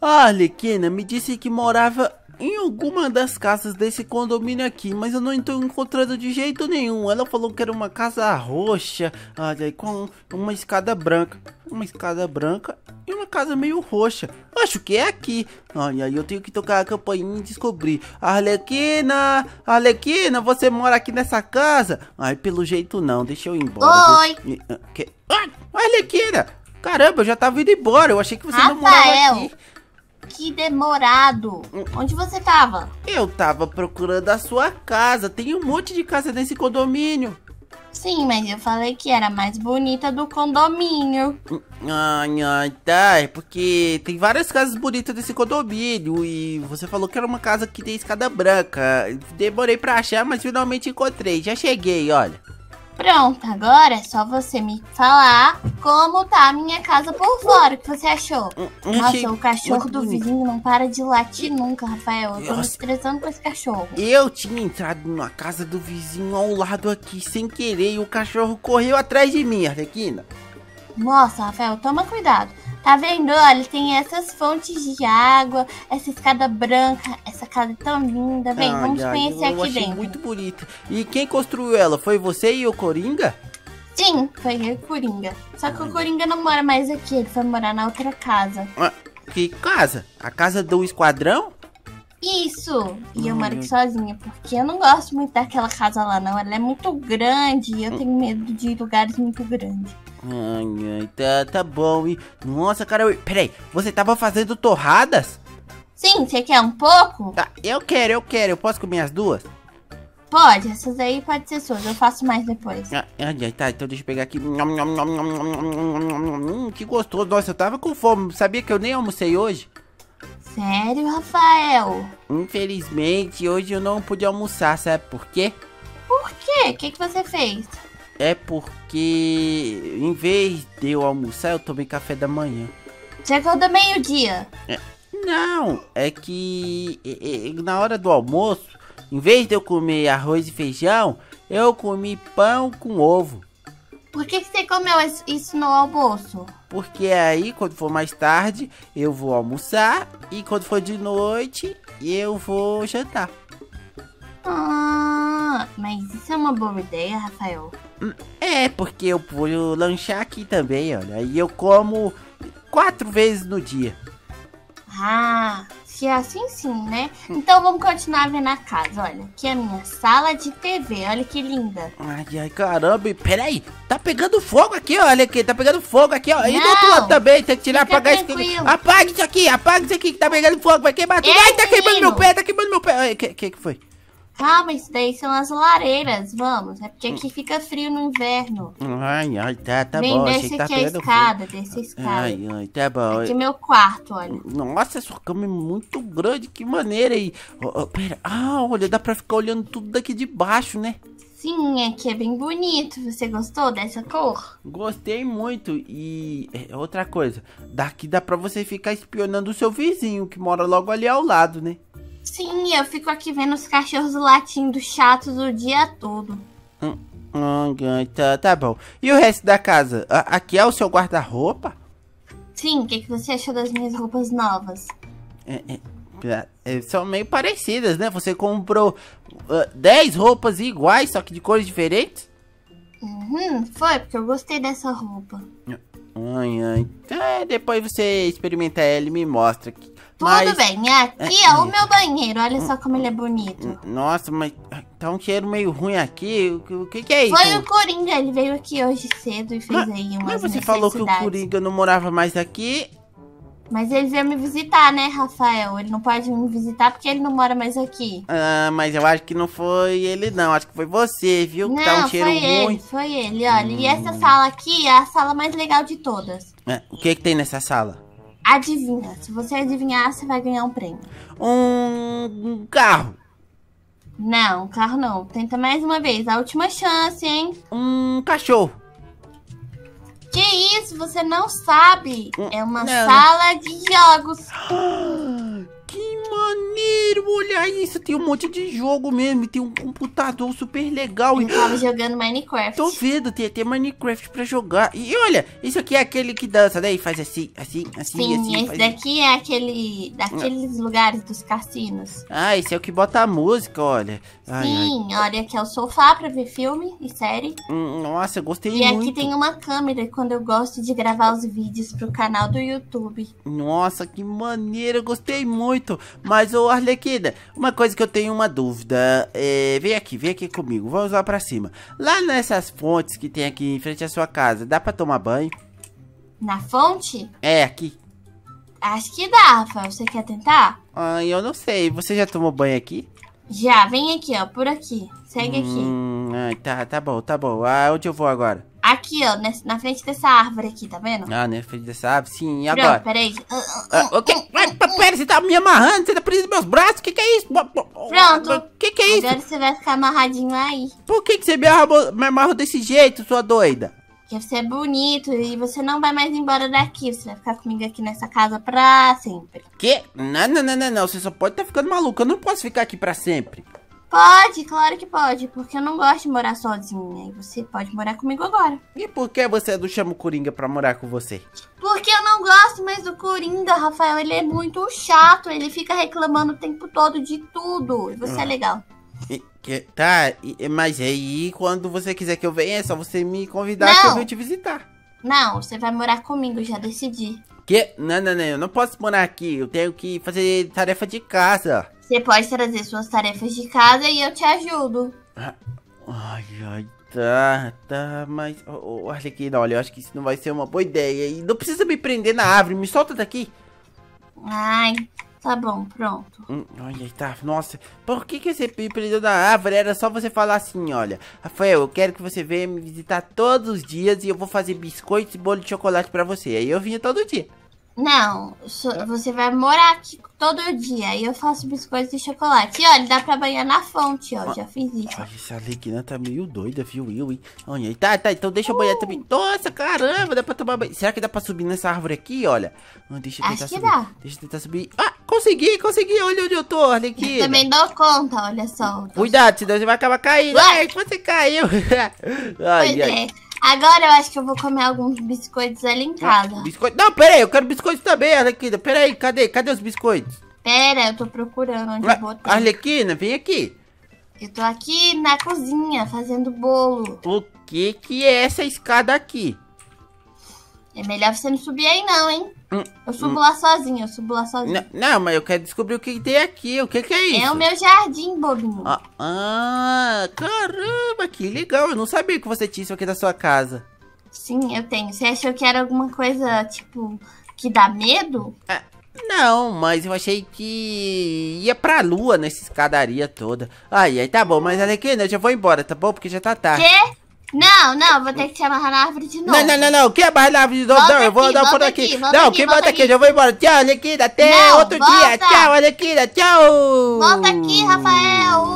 A Arlequina me disse que morava em alguma das casas desse condomínio aqui, mas eu não estou encontrando de jeito nenhum. Ela falou que era uma casa roxa, olha, com uma escada branca e uma casa meio roxa. Acho que é aqui. Olha, eu tenho que tocar a campainha e descobrir. Arlequina, Arlequina, você mora aqui nessa casa? Ai, pelo jeito não. Deixa eu ir embora. Oi. Arlequina, caramba, eu já estava indo embora. Eu achei que você não morava aqui. Que demorado. Onde você tava? Eu tava procurando a sua casa. Tem um monte de casa nesse condomínio. Sim, mas eu falei que era a mais bonita do condomínio. Ai, tá. É porque tem várias casas bonitas nesse condomínio. E você falou que era uma casa que tem escada branca. Demorei pra achar, mas finalmente encontrei. Já cheguei, olha. Pronto, agora é só você me falar como tá a minha casa por fora. O que você achou? Nossa, o cachorro do vizinho não para de latir nunca, Rafael. Eu tô me estressando com esse cachorro. Eu tinha entrado na casa do vizinho ao lado aqui sem querer e o cachorro correu atrás de mim, Arlequina. Nossa, Rafael, toma cuidado. Tá vendo? Olha, tem essas fontes de água, essa escada branca, essa casa tão linda. Vem, vamos conhecer aqui dentro. Muito bonita. E quem construiu ela? Foi você e o Coringa? Sim, foi eu e o Coringa. Só que o Coringa não mora mais aqui, ele foi morar na outra casa. Que casa? A casa do esquadrão? Isso! E eu moro aqui sozinha, porque eu não gosto muito daquela casa lá, não. Ela é muito grande e eu tenho medo de lugares muito grandes. Ai, tá bom, hein? Nossa, cara, peraí, você tava fazendo torradas? Sim, você quer um pouco? Ah, eu quero, eu posso comer as duas? Pode, essas aí pode ser suas, eu faço mais depois. Ai, tá, então deixa eu pegar aqui. Que gostoso, nossa, eu tava com fome, sabia que eu nem almocei hoje? Sério, Rafael? Infelizmente, hoje eu não pude almoçar, sabe por quê? Por quê? O que você fez? É porque em vez de eu almoçar, eu tomei café da manhã. Você acordou meio-dia? Não, é que na hora do almoço, em vez de eu comer arroz e feijão, eu comi pão com ovo. Por que você comeu isso no almoço? Porque aí, quando for mais tarde, eu vou almoçar e quando for de noite, eu vou jantar. Mas isso é uma boa ideia, Rafael. É, porque eu vou lanchar aqui também, olha. E eu como 4 vezes no dia. Ah, se é assim sim, né? Então vamos continuar vendo a casa, olha. Aqui é a minha sala de TV, olha que linda. Ai, caramba, peraí. Tá pegando fogo aqui, olha aqui. Tá pegando fogo aqui, ó. E do outro lado também, tem que tirar, apagar isso aqui. Apaga isso aqui que tá pegando fogo. Vai queimar tudo. Ai, tá queimando meu pé, tá queimando meu pé. O que foi? Calma, isso daí são as lareiras, vamos. É porque aqui fica frio no inverno. Ai, tá bom. Vem, desce aqui a escada, Ai, tá bom. Aqui é meu quarto, olha. Nossa, sua cama é muito grande, que maneira aí. Pera, olha, dá pra ficar olhando tudo daqui de baixo, né? Sim, aqui é bem bonito. Você gostou dessa cor? Gostei muito. E outra coisa, daqui dá pra você ficar espionando o seu vizinho, que mora logo ali ao lado, né? Sim, eu fico aqui vendo os cachorros latindo chatos o dia todo. Tá bom. E o resto da casa? Aqui é o seu guarda-roupa? Sim, o que você achou das minhas roupas novas? São meio parecidas, né? Você comprou 10 roupas iguais, só que de cores diferentes? Foi, porque eu gostei dessa roupa. Depois você experimenta ela e me mostra aqui. Tudo bem, aqui é o meu banheiro, olha só como ele é bonito. Nossa, mas tá um cheiro meio ruim aqui, o que é isso? Foi o Coringa, ele veio aqui hoje cedo e fez aí umas necessidades. Mas você falou que o Coringa não morava mais aqui. Mas ele veio me visitar, né, Rafael? Ele não pode me visitar porque ele não mora mais aqui. Mas eu acho que não foi ele não, acho que foi você, viu? Não, tá um cheiro ruim. Foi ele, olha. E essa sala aqui é a sala mais legal de todas. O que que tem nessa sala? Adivinha, se você adivinhar, você vai ganhar um prêmio. Um carro. Não, um carro não. Tenta mais uma vez, a última chance, hein? Um cachorro. Que isso, você não sabe. É uma sala de jogos. Que maneiro, olha isso, tem um monte de jogo mesmo, tem um computador super legal. Eu tava jogando Minecraft. Tô vendo, tem até Minecraft pra jogar. E olha, isso aqui é aquele que dança, né? E faz assim, assim, assim, sim, assim. Sim, esse daqui assim. É aquele, daqueles lugares dos cassinos. Ah, esse é o que bota a música, olha. Ai, sim, ai. Olha, aqui é o sofá pra ver filme e série. Nossa, gostei muito. E aqui tem uma câmera, quando eu gosto de gravar os vídeos pro canal do YouTube. Nossa, que maneiro, eu gostei muito. Mas, ô Arlequina, uma coisa que eu tenho uma dúvida, é, vem aqui comigo, vamos lá pra cima. Lá nessas fontes que tem aqui em frente à sua casa, dá pra tomar banho? Na fonte? É, aqui. Acho que dá, Rafael, você quer tentar? Ah, eu não sei, você já tomou banho aqui? Já, vem aqui, ó, por aqui, segue aqui. Tá, tá bom, tá bom, ah, onde eu vou agora? Aqui, ó, na frente dessa árvore aqui, tá vendo? Ah, na frente dessa árvore, sim, e agora? Pronto, peraí. Pera, você tá me amarrando, você tá preso nos meus braços, que é isso? Pronto. Que é isso? Agora você vai ficar amarradinho aí. Por que você me amarrou desse jeito, sua doida? Porque você é bonito e você não vai mais embora daqui, você vai ficar comigo aqui nessa casa pra sempre. Que? Não, não, não, não, não, você só pode estar ficando maluca, eu não posso ficar aqui pra sempre. Pode, claro que pode, porque eu não gosto de morar sozinha, e você pode morar comigo agora. E por que você não chama o Coringa pra morar com você? Porque eu não gosto mais do Coringa, Rafael, ele é muito chato, ele fica reclamando o tempo todo de tudo, e você é legal. Tá, mas aí quando você quiser que eu venha, é só você me convidar que eu venho te visitar. Não, você vai morar comigo, já decidi. Que? Não, não, não, eu não posso morar aqui, eu tenho que fazer tarefa de casa. Você pode trazer suas tarefas de casa e eu te ajudo. Ai, ai, tá, tá, mas... Ô, Arlequina, olha, eu acho que isso não vai ser uma boa ideia. E não precisa me prender na árvore, me solta daqui. Ai, tá bom, pronto. Olha, tá, nossa, por que você me prendeu na árvore? Era só você falar assim, olha. Rafael, eu quero que você venha me visitar todos os dias e eu vou fazer biscoitos e bolo de chocolate pra você. Aí eu vinha todo dia. Não, você vai morar aqui todo dia e eu faço biscoitos de chocolate. E olha, dá pra banhar na fonte, ó, já fiz isso. Olha, essa Arlequina tá meio doida, viu, Olha, tá, tá, então deixa eu banhar também. Nossa, caramba, dá pra tomar banho. Será que dá pra subir nessa árvore aqui, olha? Deixa eu tentar subir. Acho que dá. Deixa eu tentar subir. Ah, consegui, consegui, olha onde eu tô, Arlequina. Eu também dou conta, olha só. Cuidado, senão você vai acabar caindo. Ai, você caiu. Ai, agora eu acho que eu vou comer alguns biscoitos ali em casa. Biscoito? Não, pera aí, eu quero biscoitos também, Arlequina. Pera aí, cadê? Cadê os biscoitos? Pera, eu tô procurando onde eu botei. Arlequina, vem aqui. Eu tô aqui na cozinha, fazendo bolo. O que que é essa escada aqui? É melhor você não subir aí não, hein? Eu subo lá sozinho, eu subo lá sozinho. Não, mas eu quero descobrir o que tem aqui, o que é isso? É o meu jardim, bobinho. Ah, caramba, que legal, eu não sabia que você tinha isso aqui da sua casa. Sim, eu tenho. Você achou que era alguma coisa, tipo, que dá medo? Ah, não, mas eu achei que ia pra lua nessa escadaria toda. Ai, tá bom, mas Arlequina, eu já vou embora, tá bom? Porque já tá tarde. Quê? Não, não, vou ter que te amarrar na árvore de novo. Não, não, não, não, quem amarrar na árvore de novo? Volta não, eu vou andar por aqui. Não, quem volta aqui, eu já vou embora. Tchau, Arlequina, até outro dia. Tchau, Arlequina, tchau. Volta aqui, Rafael.